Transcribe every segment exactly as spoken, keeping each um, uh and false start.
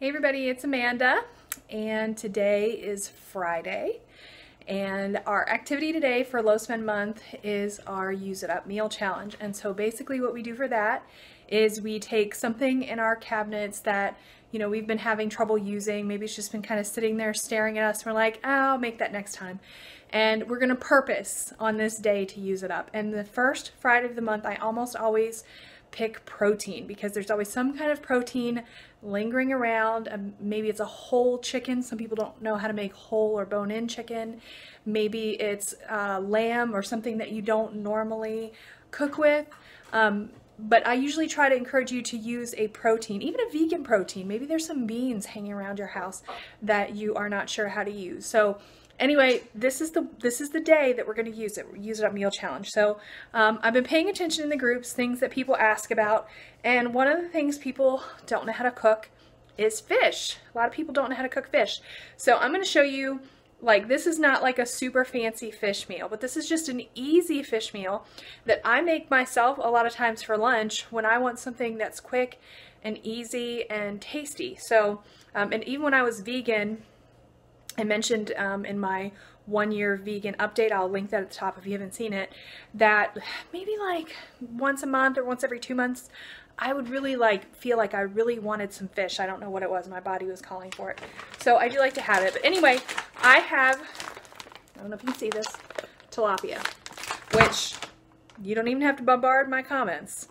Hey everybody, it's Amanda, and today is Friday, and our activity today for Low Spend Month is our Use It Up Meal Challenge. And so basically what we do for that is we take something in our cabinets that, you know, we've been having trouble using. Maybe it's just been kind of sitting there staring at us, and we're like, oh, I'll make that next time. And we're going to purpose on this day to use it up. And the first Friday of the month, I almost always pick protein because there's always some kind of protein lingering around. Um, maybe it's a whole chicken. Some people don't know how to make whole or bone-in chicken. Maybe it's uh, lamb or something that you don't normally cook with. Um, but I usually try to encourage you to use a protein, even a vegan protein. Maybe there's some beans hanging around your house that you are not sure how to use. So anyway, this is the this is the day that we're going to use it. Use It Up Meal Challenge. So um, I've been paying attention in the groups, things that people ask about, and one of the things people don't know how to cook is fish. A lot of people don't know how to cook fish. So I'm going to show you, like, this is not like a super fancy fish meal, but this is just an easy fish meal that I make myself a lot of times for lunch when I want something that's quick and easy and tasty. So, um, and even when I was vegan, I mentioned um, in my one-year vegan update, I'll link that at the top if you haven't seen it, that maybe like once a month or once every two months, I would really like feel like I really wanted some fish. I don't know what it was. My body was calling for it. So I do like to have it. But anyway, I have, I don't know if you can see this, tilapia, which you don't even have to bombard my comments.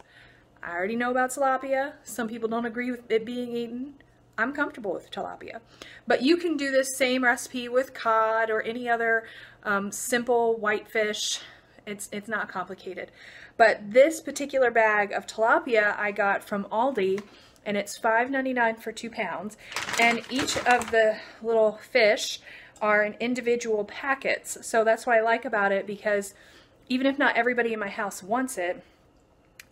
I already know about tilapia. Some people don't agree with it being eaten. I'm comfortable with tilapia, but you can do this same recipe with cod or any other um, simple whitefish. It's, it's not complicated, but this particular bag of tilapia I got from Aldi, and it's five ninety-nine for two pounds. And each of the little fish are in individual packets. So that's what I like about it, because even if not everybody in my house wants it,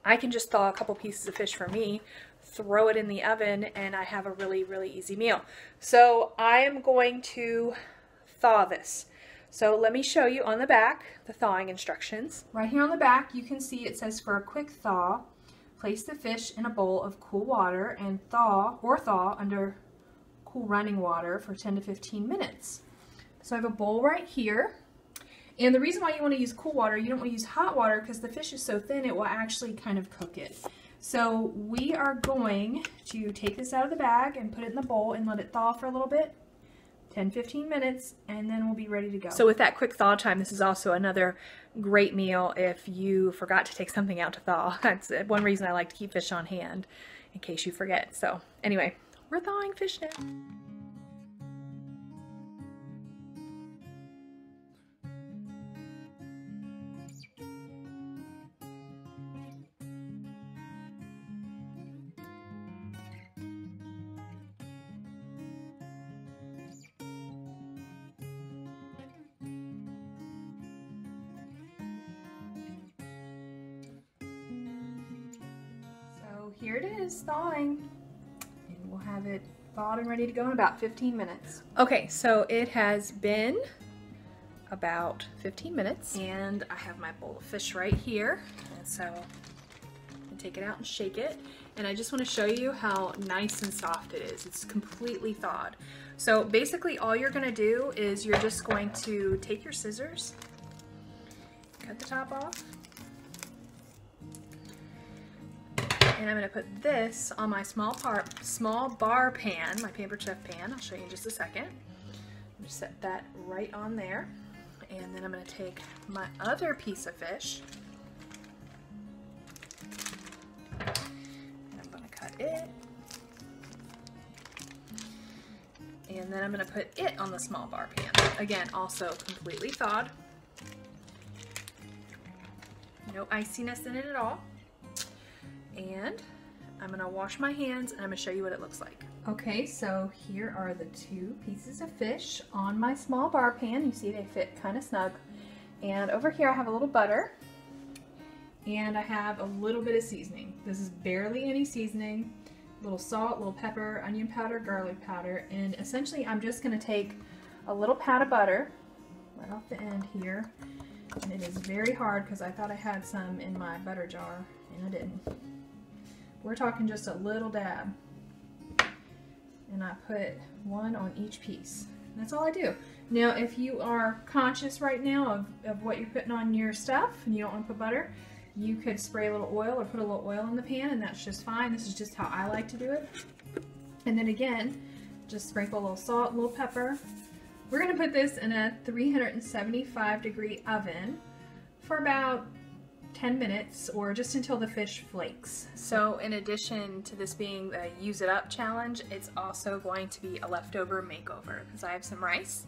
I can just thaw a couple pieces of fish for me, throw it in the oven, and I have a really, really easy meal. So I am going to thaw this. So let me show you on the back the thawing instructions. Right here on the back, you can see it says for a quick thaw, place the fish in a bowl of cool water and thaw or thaw under cool running water for ten to fifteen minutes. So I have a bowl right here. And the reason why you want to use cool water, you don't want to use hot water because the fish is so thin, it will actually kind of cook it. So we are going to take this out of the bag and put it in the bowl and let it thaw for a little bit, ten to fifteen minutes, and then we'll be ready to go. So with that quick thaw time, this is also another great meal if you forgot to take something out to thaw. That's one reason I like to keep fish on hand, in case you forget. So anyway, we're thawing fish now. Here it is, thawing, and we'll have it thawed and ready to go in about fifteen minutes. Okay, so it has been about fifteen minutes, and I have my bowl of fish right here, and so I'm gonna take it out and shake it, and I just want to show you how nice and soft it is. It's completely thawed. So basically all you're gonna do is you're just going to take your scissors, cut the top off, and I'm going to put this on my small, par small bar pan, my Pampered Chef pan. I'll show you in just a second. I'm going to set that right on there. And then I'm going to take my other piece of fish. And I'm going to cut it. And then I'm going to put it on the small bar pan. Again, also completely thawed. No iciness in it at all. And I'm going to wash my hands, and I'm going to show you what it looks like. Okay, so here are the two pieces of fish on my small bar pan. You see they fit kind of snug. And over here I have a little butter, and I have a little bit of seasoning. This is barely any seasoning. A little salt, a little pepper, onion powder, garlic powder, and essentially I'm just going to take a little pat of butter right off the end here. And it is very hard because I thought I had some in my butter jar, and I didn't. We're talking just a little dab. and I put one on each piece. That's all I do. Now, if you are conscious right now of, of what you're putting on your stuff and you don't want to put butter, you could spray a little oil or put a little oil in the pan, and that's just fine. This is just how I like to do it. And then again, just sprinkle a little salt, a little pepper. We're going to put this in a three hundred seventy-five degree oven for about ten minutes, or just until the fish flakes. So in addition to this being a use it up challenge, it's also going to be a leftover makeover, because I have some rice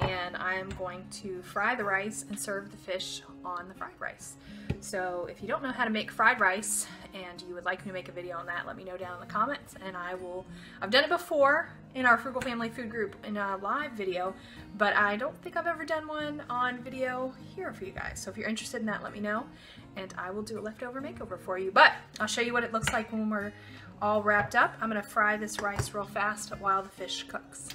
and I'm going to fry the rice and serve the fish on the fried rice. So if you don't know how to make fried rice and you would like me to make a video on that, let me know down in the comments, and I will. I've done it before in our Frugal Family Food group in a live video, but I don't think I've ever done one on video here for you guys. So if you're interested in that, let me know, and I will do a leftover makeover for you. But I'll show you what it looks like when we're all wrapped up. I'm gonna fry this rice real fast while the fish cooks.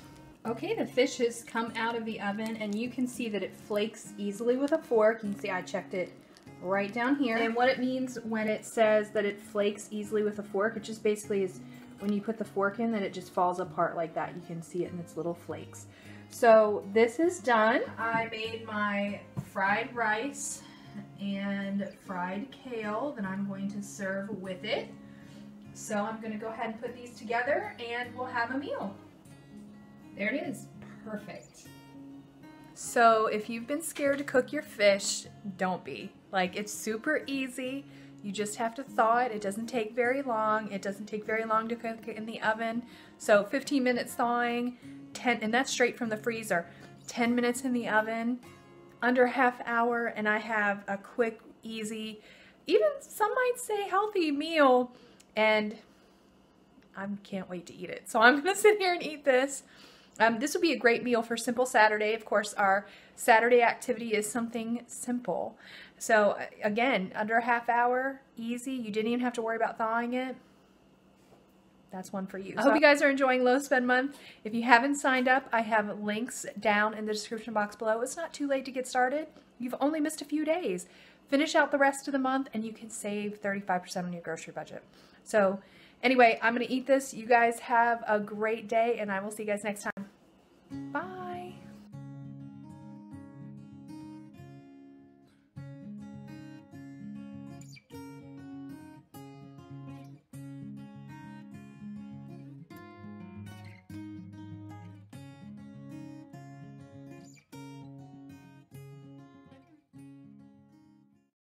Okay, the fish has come out of the oven, and you can see that it flakes easily with a fork. You can see I checked it right down here. And what it means when it says that it flakes easily with a fork, it just basically is when you put the fork in that it just falls apart like that. You can see it in its little flakes. So this is done. I made my fried rice and fried kale that I'm going to serve with it. So I'm going to go ahead and put these together, and we'll have a meal. There it is. Perfect. So if you've been scared to cook your fish, don't be. Like, it's super easy. You just have to thaw it. It doesn't take very long. It doesn't take very long to cook in the oven. So fifteen minutes thawing, ten, and that's straight from the freezer. ten minutes in the oven, under half hour, and I have a quick, easy, even some might say healthy meal, and I can't wait to eat it. So I'm gonna sit here and eat this. Um, this would be a great meal for Simple Saturday. Of course, our Saturday activity is something simple. So again, under a half hour, easy. You didn't even have to worry about thawing it. That's one for you. I hope you guys are enjoying Low Spend Month. If you haven't signed up, I have links down in the description box below. It's not too late to get started. You've only missed a few days. Finish out the rest of the month, and you can save thirty-five percent on your grocery budget. So anyway, I'm going to eat this. You guys have a great day, and I will see you guys next time.